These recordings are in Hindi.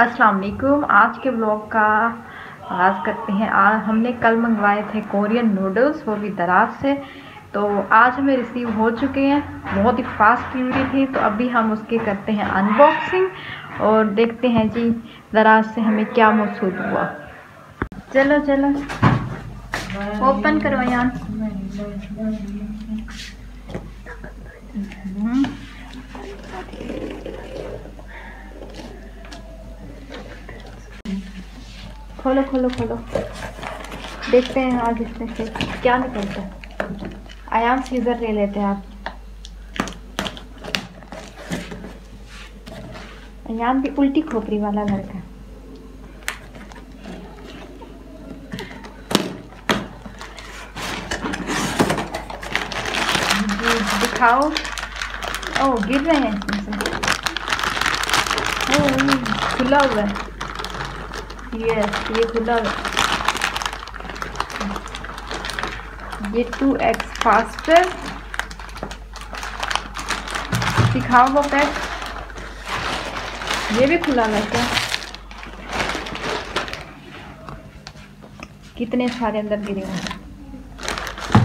अस्सलाम वालेकुम। आज के ब्लॉग का आगाज़ करते हैं। हमने कल मंगवाए थे कोरियन नूडल्स, वो भी दराज से, तो आज हमें रिसीव हो चुके हैं। बहुत ही फास्ट डिलीवरी थी, तो अभी हम उसके करते हैं अनबॉक्सिंग और देखते हैं जी दराज से हमें क्या मौसूद हुआ। चलो चलो ओपन करो यार। खोलो खोलो खोलो, देखते हैं आज इसमें से क्या निकलता है। आयाम सीजर ले लेते हैं। आप आयाम भी उल्टी खोपड़ी वाला लड़का। दिखाओ। ओ गिर रहे हैं इसमें से। खुला हुआ है। ये खुला है। ये 2x फास्टर। दिखाओ वो पैक। ये भी खुला है क्या? कितने सारे अंदर गिरे हुए हैं,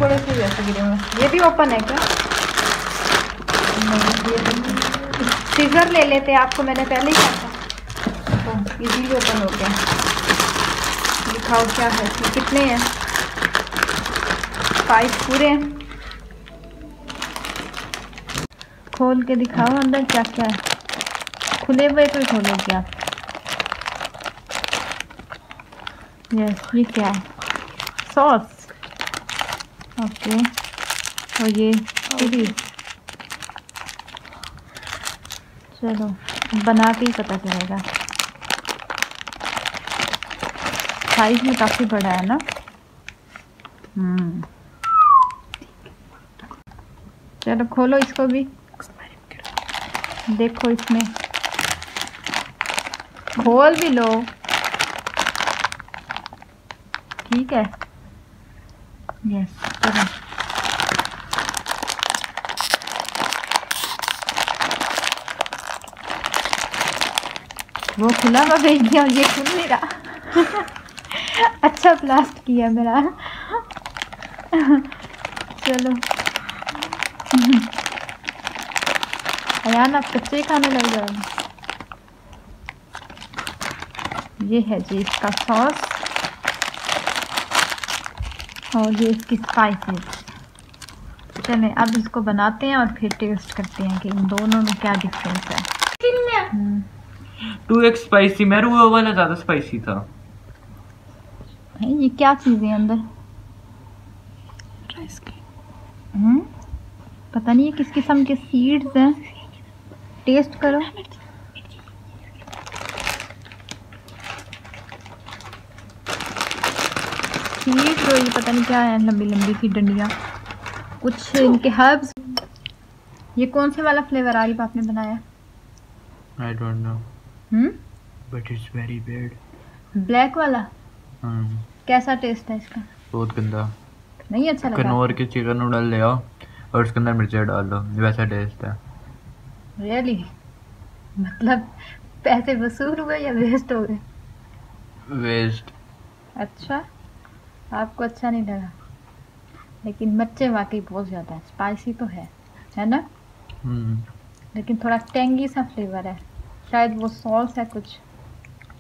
थोड़े से वैसे गिरे हुए हैं। ये भी ओपन है क्या? नहीं। सीजर ले लेते, आपको मैंने पहले ही कहा था। इजीली ओपन हो गया। दिखाओ क्या है, कितने हैं? 5 पूरे हैं। खोल के दिखाओ अंदर क्या क्या है। खुले हुए तो खोलोगे आप। ये क्या है? सॉस। ओके। और ये चिली। चलो बना के ही पता चलेगा। साइज में काफ़ी बड़ा है ना। चलो खोलो इसको भी, देखो इसमें। खोल भी लो। ठीक है। यस चलो। वो खुला हुआ भेज दिया और ये खुल नहीं रहा। अच्छा ब्लास्ट किया मेरा। चलो यार, आप कच्चे खाने लग जाओ। ये है जी इसका सॉस और ये इसकी स्पाइसेस। चलें अब इसको बनाते हैं और फिर टेस्ट करते हैं कि इन दोनों में क्या डिफरेंस है। 2x स्पाइसी, मेरे वो वाला ज़्यादा स्पाइसी था। ये क्या चीज़ें अंदर? पता नहीं ये किस किस्म के सीड्स हैं। टेस्ट करो। सीड्स और ये पता नहीं क्या है, लंबी लंबी की डंडियाँ, कुछ इनके हर्ब्स। ये कौन से वाला फ्लेवर आरिफ आपने बनाया? I don't know but it's very bad. Black वाला। कैसा टेस्ट है इसका? बहुत गंदा। नहीं अच्छा लगा। कनौर के चिकन नूडल ले आओ और उसके अंदर मिर्ची डाल दो, वैसा टेस्ट है। रियली? मतलब पैसे वसूल हुए या वेस्ट हो गए? वेस्ट। अच्छा आपको अच्छा नहीं लगा, लेकिन मिर्चें वाकई बहुत ज़्यादा है। स्पाइसी तो है ना, लेकिन थोड़ा टेंगी सा फ्लेवर है। शायद वो सॉस है कुछ।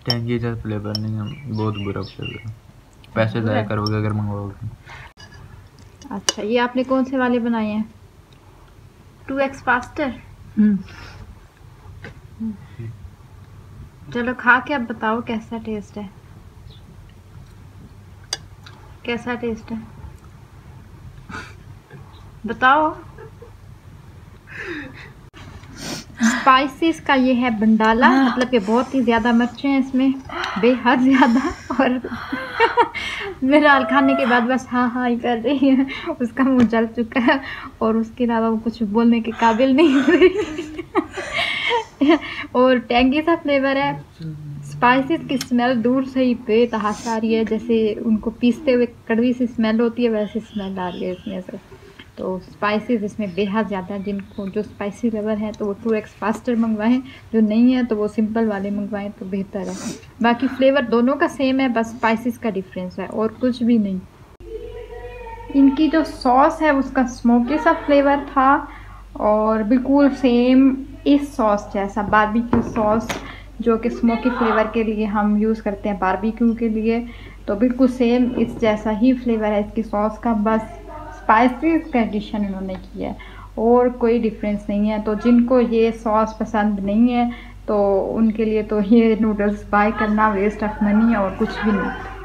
टेंगी सा फ्लेवर नहीं है, बहुत बुरा फ्लेवर है। पैसे ज़ाया करोगे अगर मंगवाओगे। अच्छा ये आपने कौन से वाले बनाए हैं? 2x faster. चलो खा के अब बताओ कैसा टेस्ट है। कैसा टेस्ट है बताओ। स्पाइसेस का ये है बंडाला, मतलब कि बहुत ही ज़्यादा मिर्चें हैं इसमें, बेहद ज़्यादा। और मेरा खाने के बाद बस हाँ हाँ ही कर रही है, उसका मुँह जल चुका है और उसके अलावा वो कुछ बोलने के काबिल नहीं। और टेंगी सा फ्लेवर है। स्पाइसेस की स्मेल दूर से ही बेतहाशा आ रही है, जैसे उनको पीसते हुए कड़वी सी स्मेल होती है, वैसे स्मेल आ रही है इसमें से। तो स्पाइसेस इसमें बेहद ज़्यादा, जिनको जो स्पाइसी लवर है तो वो 2x फास्टर मंगवाएं, जो नहीं है तो वो सिंपल वाले मंगवाएं तो बेहतर है। बाकी फ्लेवर दोनों का सेम है, बस स्पाइसेस का डिफरेंस है और कुछ भी नहीं। इनकी जो सॉस है उसका स्मोकी सा फ्लेवर था और बिल्कुल सेम इस सॉस जैसा बारबेक्यू सॉस जो कि स्मोकी फ्लेवर के लिए हम यूज़ करते हैं बारबेक्यू के लिए, तो बिल्कुल सेम इस जैसा ही फ्लेवर है इसकी सॉस का, बस स्पाइसी का एडिशन इन्होंने किया है और कोई डिफरेंस नहीं है। तो जिनको ये सॉस पसंद नहीं है तो उनके लिए तो ये नूडल्स बाय करना वेस्ट ऑफ मनी और कुछ भी नहीं।